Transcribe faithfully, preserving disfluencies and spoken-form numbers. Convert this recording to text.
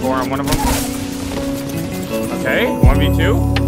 four on one of them. Okay, one v two.